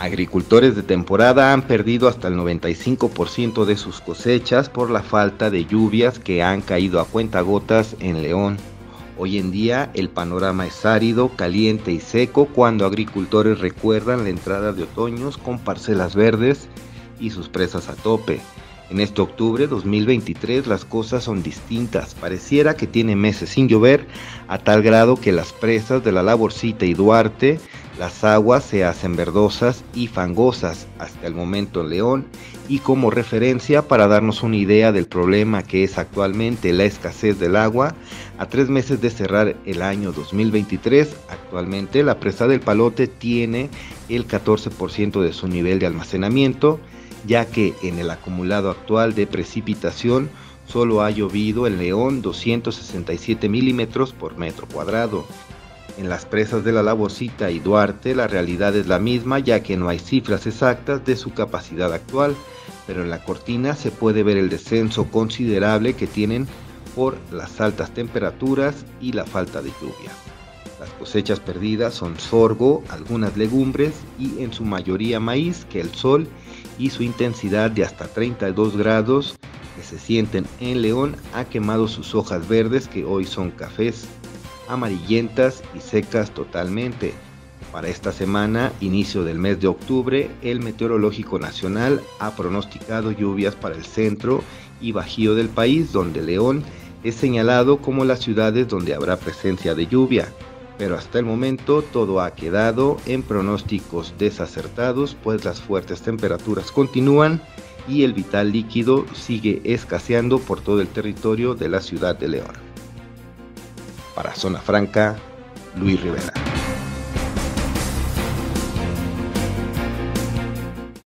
Agricultores de temporada han perdido hasta el 95% de sus cosechas por la falta de lluvias que han caído a cuentagotas en León. Hoy en día el panorama es árido, caliente y seco cuando agricultores recuerdan la entrada de otoños con parcelas verdes y sus presas a tope. En este octubre 2023 las cosas son distintas, pareciera que tiene meses sin llover, a tal grado que las presas de la Laborcita y Duarte, las aguas se hacen verdosas y fangosas hasta el momento en León, y como referencia para darnos una idea del problema que es actualmente la escasez del agua, a 3 meses de cerrar el año 2023, actualmente la presa del Palote tiene el 14% de su nivel de almacenamiento, ya que en el acumulado actual de precipitación solo ha llovido en León 267 milímetros por metro cuadrado. En las presas de la Laborcita y Duarte la realidad es la misma, ya que no hay cifras exactas de su capacidad actual, pero en la cortina se puede ver el descenso considerable que tienen por las altas temperaturas y la falta de lluvia. Las cosechas perdidas son sorgo, algunas legumbres y en su mayoría maíz que el sol y su intensidad de hasta 32 grados que se sienten en León ha quemado sus hojas verdes que hoy son cafés, amarillentas y secas totalmente. Para esta semana, inicio del mes de octubre, el Meteorológico Nacional ha pronosticado lluvias para el centro y bajío del país, donde León es señalado como las ciudades donde habrá presencia de lluvia. Pero hasta el momento todo ha quedado en pronósticos desacertados, pues las fuertes temperaturas continúan y el vital líquido sigue escaseando por todo el territorio de la ciudad de León. Para Zona Franca, Luis Rivera.